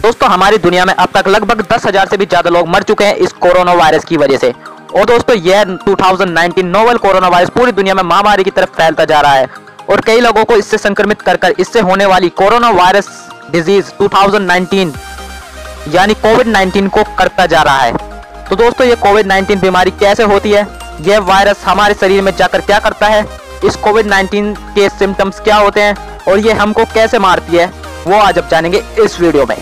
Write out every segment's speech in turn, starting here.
दोस्तों हमारी दुनिया में अब तक लगभग 10,000 से भी ज्यादा लोग मर चुके हैं इस कोरोना वायरस की वजह से। और दोस्तों यह 2019 नोवेल कोरोना वायरस पूरी दुनिया में महामारी की तरफ फैलता जा रहा है और कई लोगों को इससे संक्रमित कर इससे होने वाली कोरोना वायरस डिजीज 2019 यानी कोविड-19 को करता जा रहा है। तो दोस्तों ये कोविड-19 बीमारी कैसे होती है, यह वायरस हमारे शरीर में जाकर क्या करता है, इस कोविड-19 के सिम्टम्स क्या होते हैं और ये हमको कैसे मारती है, वो आज आप जानेंगे इस वीडियो में।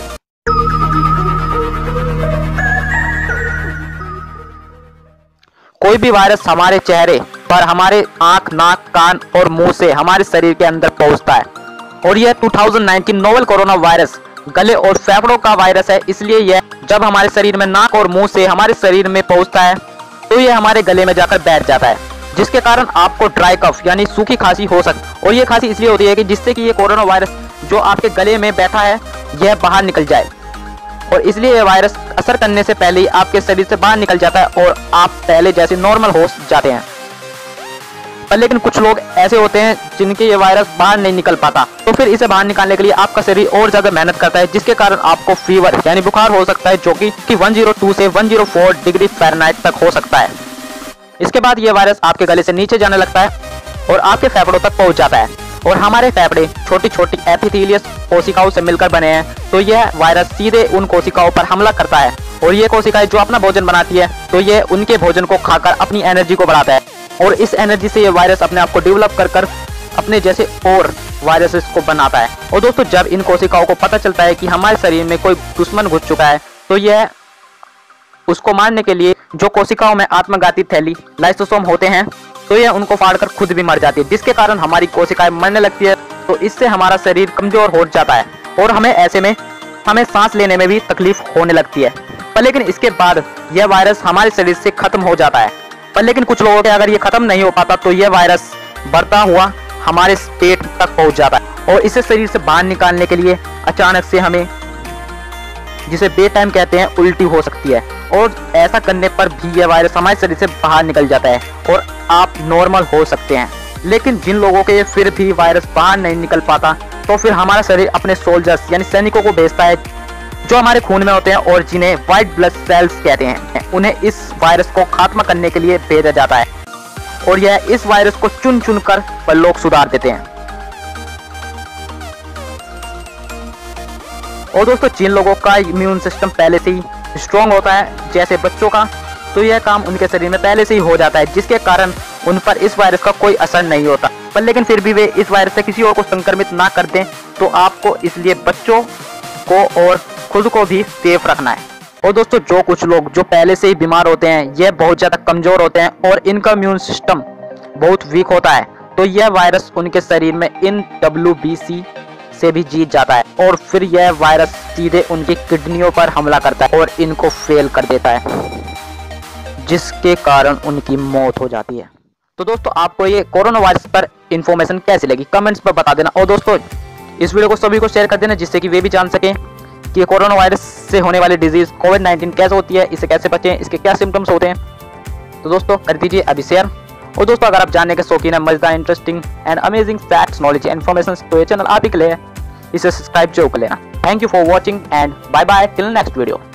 कोई भी वायरस हमारे चेहरे पर हमारे आंख, नाक, कान और मुंह से हमारे शरीर के अंदर पहुंचता है और यह 2019 नोवेल कोरोना वायरस गले और फेफड़ों का वायरस है, इसलिए यह जब हमारे शरीर में नाक और मुंह से हमारे शरीर में पहुंचता है तो यह हमारे गले में जाकर बैठ जाता है, जिसके कारण आपको ड्राई कफ यानी सूखी खांसी हो सकती है। और यह खांसी इसलिए होती है कि जिससे कि ये कोरोना वायरस जो आपके गले में बैठा है यह बाहर निकल जाए, और इसलिए यह वायरस असर करने से पहले ही आपके शरीर से बाहर निकल जाता है और आप पहले जैसे नॉर्मल हो जाते हैं। पर लेकिन कुछ लोग ऐसे होते हैं जिनके ये वायरस बाहर नहीं निकल पाता, तो फिर इसे बाहर निकालने के लिए आपका शरीर और ज्यादा मेहनत करता है, जिसके कारण आपको फीवर यानी बुखार हो सकता है जो कि 102 से 104 डिग्री फ़ारेनहाइट तक हो सकता है। इसके बाद ये वायरस आपके गले से नीचे जाने लगता है और आपके फेफड़ों तक पहुँच जाता है, और हमारे फेफड़े छोटी छोटी एपिथेलियस कोशिकाओं से मिलकर बने हैं, तो यह वायरस सीधे उन कोशिकाओं पर हमला करता है और ये कोशिकाएं जो अपना भोजन बनाती है तो यह उनके भोजन को खाकर अपनी एनर्जी को बढ़ाता है, और इस एनर्जी से यह वायरस अपने आप को डेवलप कर अपने जैसे और वायरसेस को बनाता है। और दोस्तों जब इन कोशिकाओं को पता चलता है कि हमारे शरीर में कोई दुश्मन घुस चुका है तो यह उसको मारने के लिए जो कोशिकाओं में आत्मघाती थैली लाइसोसोम होते हैं तो यह उनको फाड़कर खुद भी मर जाती है, जिसके कारण हमारी कोशिकाएं मरने लगती है, तो इससे हमारा शरीर कमजोर हो जाता है और हमें ऐसे में हमें सांस लेने में भी तकलीफ होने लगती है। पर लेकिन इसके बाद यह वायरस हमारे शरीर से खत्म हो जाता है, पर लेकिन कुछ लोगों के अगर ये खत्म नहीं हो पाता तो यह वायरस बढ़ता हुआ हमारे पेट तक पहुंच जाता है, और इसे शरीर से बाहर निकालने के लिए अचानक से हमें जिसे बेटाइम कहते हैं उल्टी हो सकती है, और ऐसा करने पर भी यह वायरस हमारे शरीर से बाहर निकल जाता है और आप नॉर्मल हो सकते हैं। लेकिन जिन लोगों के फिर भी वायरस बाहर नहीं निकल पाता तो फिर हमारा शरीर अपने सोल्जर्स यानी सैनिकों को भेजता है जो हमारे खून में होते हैं और जिन्हें व्हाइट ब्लड सेल्स कहते हैं, उन्हें इस वायरस को खात्मा करने के लिए भेजा जाता है और यह इस वायरस को चुन चुन कर पर लोग सुधार देते हैं। और दोस्तों जिन लोगों का इम्यून सिस्टम पहले से ही स्ट्रॉन्ग होता है जैसे बच्चों का, तो यह काम उनके शरीर में पहले से ही हो जाता है, जिसके कारण उन पर इस वायरस का कोई असर नहीं होता। पर लेकिन फिर भी वे इस वायरस से किसी और को संक्रमित ना कर दें, तो आपको इसलिए बच्चों को और खुद को भी सेफ रखना है। और दोस्तों जो कुछ लोग जो पहले से ही बीमार होते हैं यह बहुत ज़्यादा कमज़ोर होते हैं और इनका इम्यून सिस्टम बहुत वीक होता है, तो यह वायरस उनके शरीर में NWBC से भी जीत जाता है और फिर यह वायरस सीधे उनकी किडनियों पर हमला करता है और इनको फेल कर देता है, जिसके कारण उनकी मौत हो जाती है। तो दोस्तों आपको ये कोरोना वायरस पर इंफॉर्मेशन कैसी लगी कमेंट्स पर बता देना, और दोस्तों इस वीडियो को सभी को शेयर कर देना जिससे कि वे भी जान सकें कि कोरोना वायरस से होने वाली डिजीज कोविड-19 कैसे होती है, इससे कैसे बचें, इसके क्या सिम्टम्स होते हैं। तो दोस्तों कर दीजिए अभी शेयर। और दोस्तों अगर आप जानने के शौकीन है मजेदार, interesting and amazing facts, knowledge, information, तो ये चैनल आप ही के लिए इसे सब्सक्राइब जरूर कर लेना। Thank you for watching and bye bye till next video.